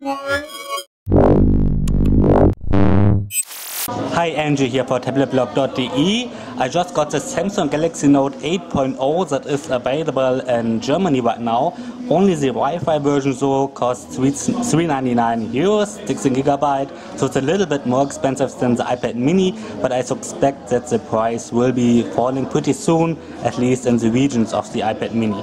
Hi, Angie here for TabletBlog.de. I just got the Samsung Galaxy Note 8.0 that is available in Germany right now. Only the Wi-Fi version though costs €3.99, 16GB, so it's a little bit more expensive than the iPad mini, but I suspect that the price will be falling pretty soon, at least in the regions of the iPad mini.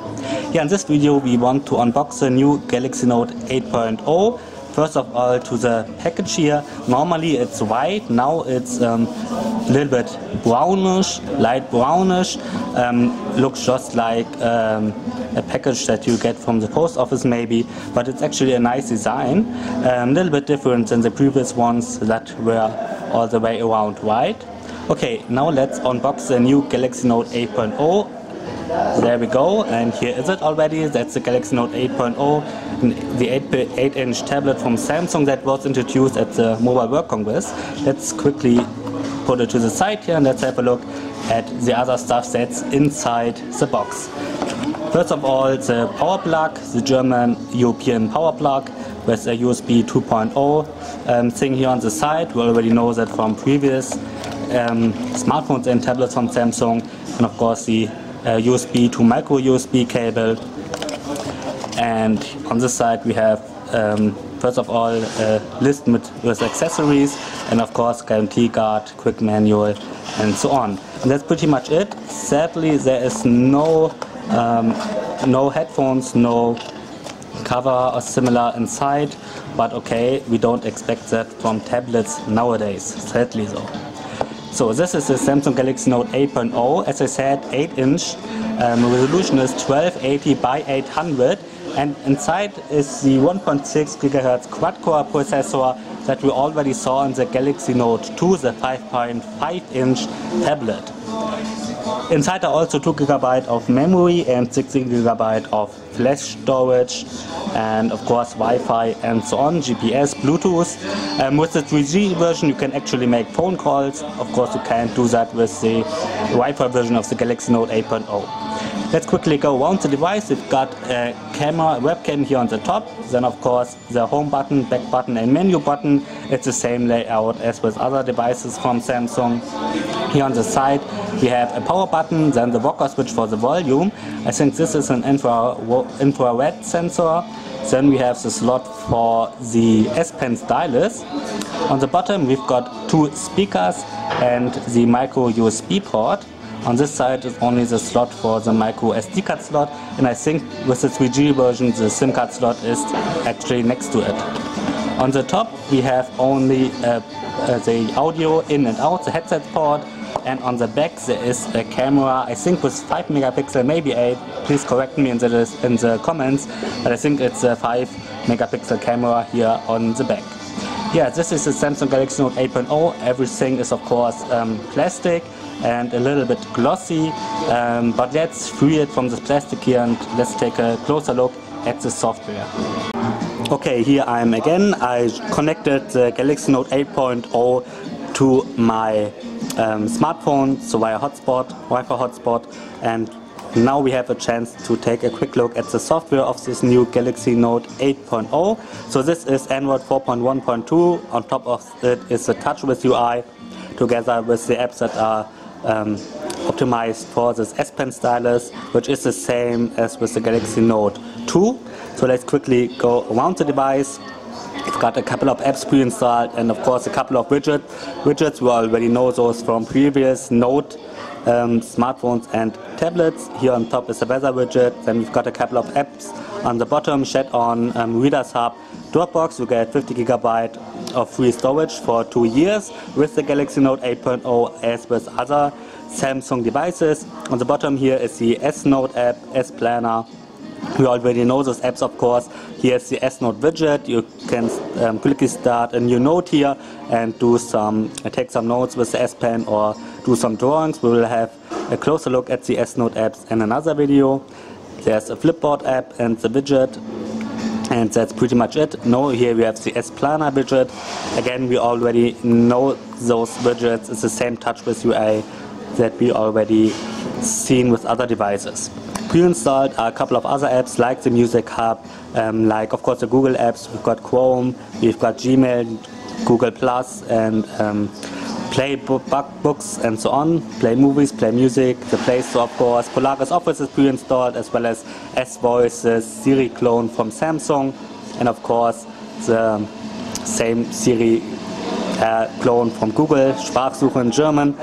Here in this video we want to unbox the new Galaxy Note 8.0. First of all, to the package here. Normally it's white, now it's a little bit brownish, light brownish. Looks just like a package that you get from the post office maybe, but it's actually a nice design. A little bit different than the previous ones that were all the way around white. Okay, now let's unbox the new Galaxy Note 8.0. There we go, and here is it already. That's the Galaxy Note 8.0, the 8-inch tablet from Samsung that was introduced at the Mobile World Congress. Let's quickly put it to the side here and let's have a look at the other stuff that's inside the box. First of all, the power plug, the German European power plug with a USB 2.0 thing here on the side. We already know that from previous smartphones and tablets from Samsung, and of course the USB to micro USB cable. And on this side we have first of all a list with accessories, and of course guarantee card, quick manual and so on. And that's pretty much it. Sadly there is no headphones, no cover or similar inside, but okay, we don't expect that from tablets nowadays, sadly though. So this is the Samsung Galaxy Note 8.0, as I said, 8-inch, resolution is 1280 by 800, and inside is the 1.6 GHz quad-core processor that we already saw in the Galaxy Note 2, the 5.5-inch tablet. Inside are also 2 GB of memory and 16 GB of flash storage, and of course Wi-Fi and so on, GPS, Bluetooth. With the 3G version you can actually make phone calls. Of course you can't do that with the Wi-Fi version of the Galaxy Note 8.0. Let's quickly go around the device. It's got a camera, webcam here on the top, then of course the home button, back button and menu button. It's the same layout as with other devices from Samsung. Here on the side we have a power button, then the rocker switch for the volume. I think this is an infrared sensor. Then we have the slot for the S Pen stylus. On the bottom we've got 2 speakers and the micro USB port. On this side is only the slot for the micro SD card slot, and I think with the 3G version the SIM card slot is actually next to it. On the top we have only the audio in and out, the headset port, and on the back there is a camera, I think with 5 megapixel, maybe 8, please correct me in the comments, but I think it's a 5 megapixel camera here on the back. Yeah, this is the Samsung Galaxy Note 8.0, everything is of course plastic and a little bit glossy, but let's free it from the plastic here and let's take a closer look at the software. Okay, here I am again. I connected the Galaxy Note 8.0 to my smartphone, so via hotspot, Wi-Fi hotspot, and now we have a chance to take a quick look at the software of this new Galaxy Note 8.0. So this is Android 4.1.2, on top of it is the TouchWiz UI, together with the apps that are optimized for this S Pen stylus, which is the same as with the Galaxy Note 2. So let's quickly go around the device. It's got a couple of apps pre-installed and of course a couple of widgets. We already know those from previous Note smartphones and tablets. Here on top is the weather widget, then we've got a couple of apps on the bottom, Chat On, Reader's Hub, Dropbox. You get 50 GB of free storage for 2 years with the Galaxy Note 8.0 as with other Samsung devices. On the bottom here is the S-Note app, S-Planner. We already know those apps, of course. Here's the S-Note widget. You can quickly start a new note here and do take some notes with the S Pen or do some drawings. We will have a closer look at the S-Note apps in another video. There's a Flipboard app and the widget. And that's pretty much it. Now here we have the S-Planner widget. Again, we already know those widgets. It's the same TouchWiz UI that we already seen with other devices. pre-installed are a couple of other apps like the Music Hub, like of course the Google apps. We've got Chrome, we've got Gmail, Google Plus, and Play Books and so on, Play Movies, Play Music, the Play Store of course, Polaris Office is pre-installed, as well as S-Voice, the Siri clone from Samsung, and of course the same Siri clone from Google, Sprachsuche in German.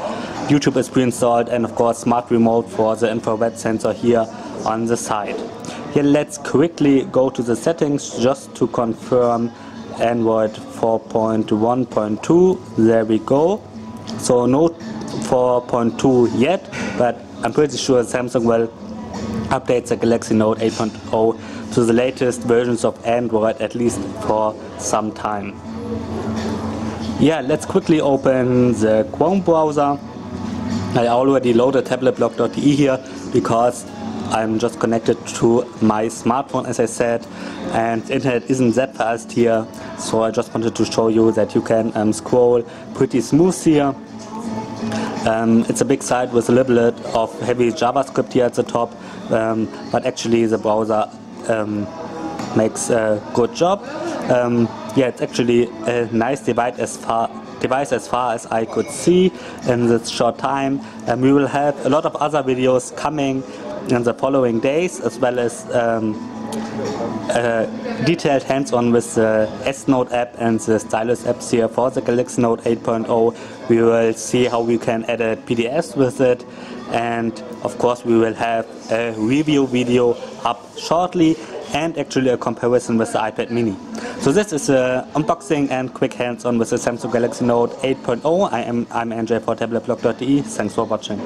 YouTube is pre-installed, and of course Smart Remote for the infrared sensor here on the side. Here let's quickly go to the settings just to confirm Android 4.1.2, there we go. So no 4.2 yet, but I'm pretty sure Samsung will update the Galaxy Note 8.0 to the latest versions of Android, at least for some time. Yeah, let's quickly open the Chrome browser. I already loaded TabletBlog.de here because I'm just connected to my smartphone, as I said, and the internet isn't that fast here, so I just wanted to show you that you can scroll pretty smooth here. It's a big site with a little bit of heavy JavaScript here at the top, but actually the browser makes a good job. Yeah, it's actually a nice device as far as I could see in this short time, and we will have a lot of other videos coming in the following days, as well as detailed hands-on with the S-Note app and the stylus apps here for the Galaxy Note 8.0. We will see how we can edit PDFs with it, and of course we will have a review video up shortly, and actually a comparison with the iPad mini. So this is an unboxing and quick hands-on with the Samsung Galaxy Note 8.0. I'm NJ for TabletBlog.de. Thanks for watching.